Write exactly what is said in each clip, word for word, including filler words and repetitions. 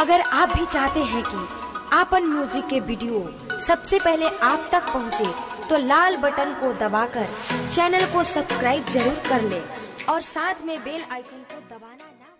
अगर आप भी चाहते हैं कि आपन म्यूजिक के वीडियो सबसे पहले आप तक पहुंचे, तो लाल बटन को दबाकर चैनल को सब्सक्राइब जरूर कर ले और साथ में बेल आइकन को दबाना ना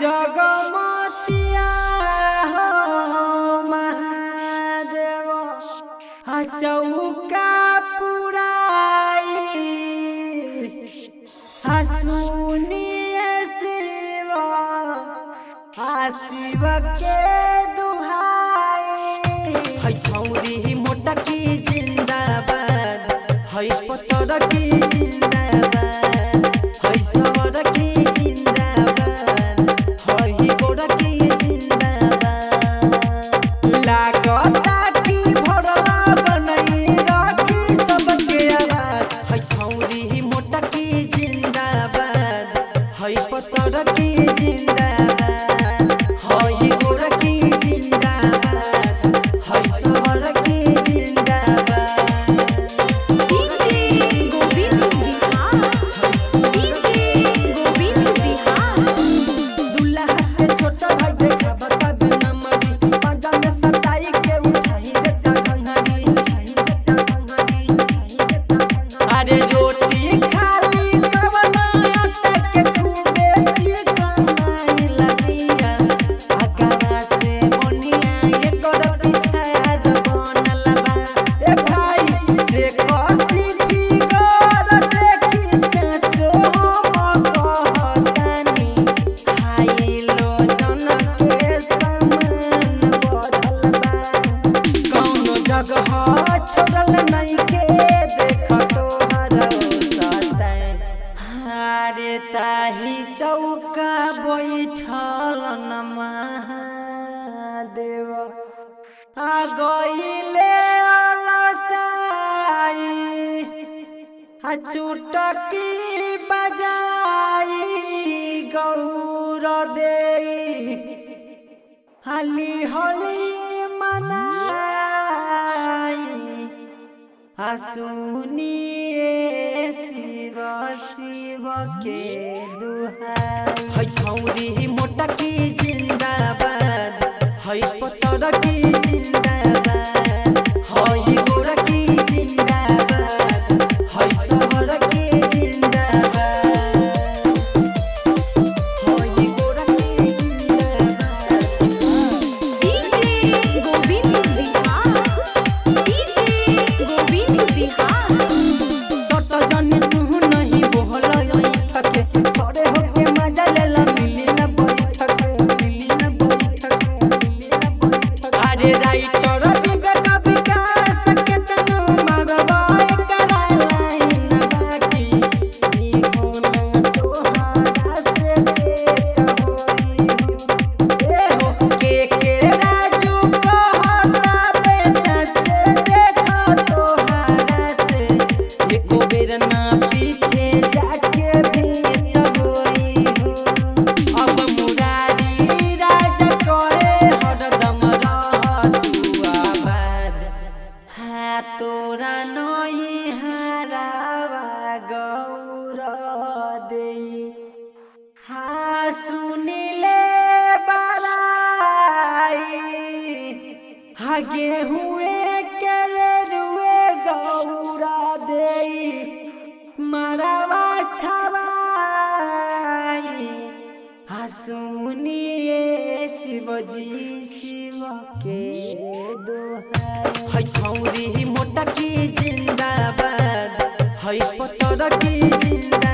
जगमतिया हो महादेव चौका पुराई सुनिए शिव शिव के दुहाई है छौरी मोटकी जिंदाबाद है पत्थर की जिंदाबाद है सवर की जिंदाबाद चुटकी बजाई गौर दे हली होली मनाई हसुनिए शिव शिव के दुहाई है छौरी मोटकी जिंदाबाद है पत्थर की जिंदाबाद है गोड़ की जिंदाबाद है सुनिए शिवजी शिव के दोहाई मोटा की जिंदाबाद, हई पत्थर की जिंदाबाद।